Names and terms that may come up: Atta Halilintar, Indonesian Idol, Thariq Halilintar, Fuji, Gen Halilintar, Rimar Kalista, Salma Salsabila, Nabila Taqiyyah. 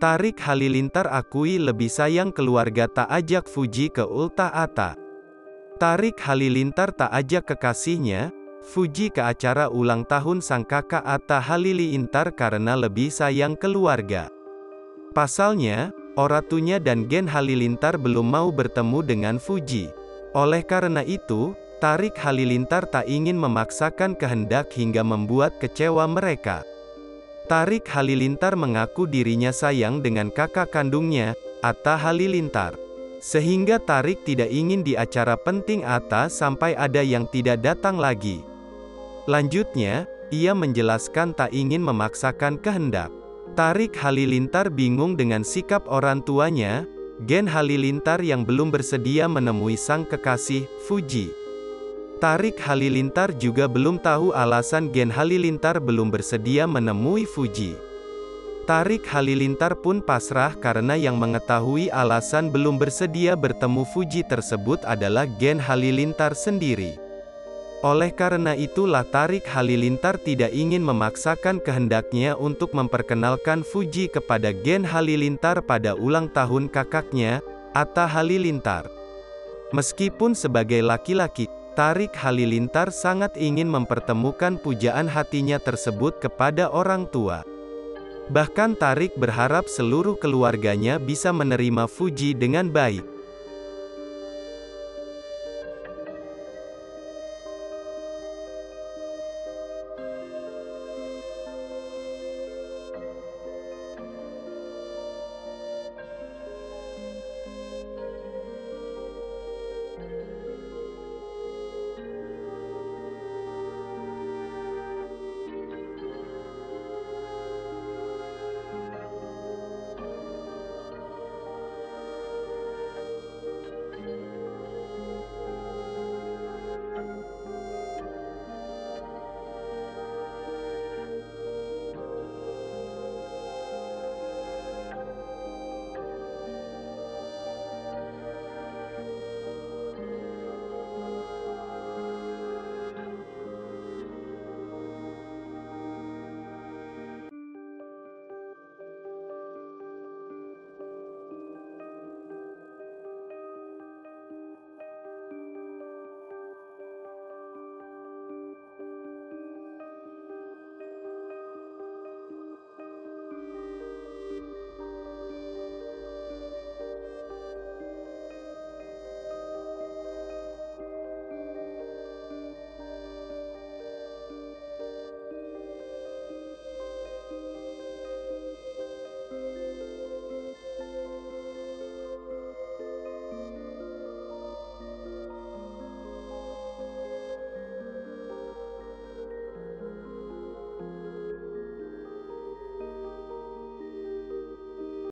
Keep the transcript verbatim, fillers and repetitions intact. Thariq Halilintar akui lebih sayang keluarga tak ajak Fuji ke ultah Atta. Thariq Halilintar tak ajak kekasihnya, Fuji ke acara ulang tahun sang kakak Atta Halilintar karena lebih sayang keluarga. Pasalnya, oratunya dan Gen Halilintar belum mau bertemu dengan Fuji. Oleh karena itu, Thariq Halilintar tak ingin memaksakan kehendak hingga membuat kecewa mereka. Thariq Halilintar mengaku dirinya sayang dengan kakak kandungnya, Atta Halilintar. Sehingga Thariq tidak ingin di acara penting Atta sampai ada yang tidak datang lagi. Lanjutnya, ia menjelaskan tak ingin memaksakan kehendak. Thariq Halilintar bingung dengan sikap orang tuanya, Gen Halilintar yang belum bersedia menemui sang kekasih, Fuji. Thariq Halilintar juga belum tahu alasan Gen Halilintar belum bersedia menemui Fuji. Thariq Halilintar pun pasrah karena yang mengetahui alasan belum bersedia bertemu Fuji tersebut adalah Gen Halilintar sendiri. Oleh karena itulah Thariq Halilintar tidak ingin memaksakan kehendaknya untuk memperkenalkan Fuji kepada Gen Halilintar pada ulang tahun kakaknya, Atta Halilintar. Meskipun sebagai laki-laki, Thariq Halilintar sangat ingin mempertemukan pujaan hatinya tersebut kepada orang tua. Bahkan Thariq berharap seluruh keluarganya bisa menerima Fuji dengan baik.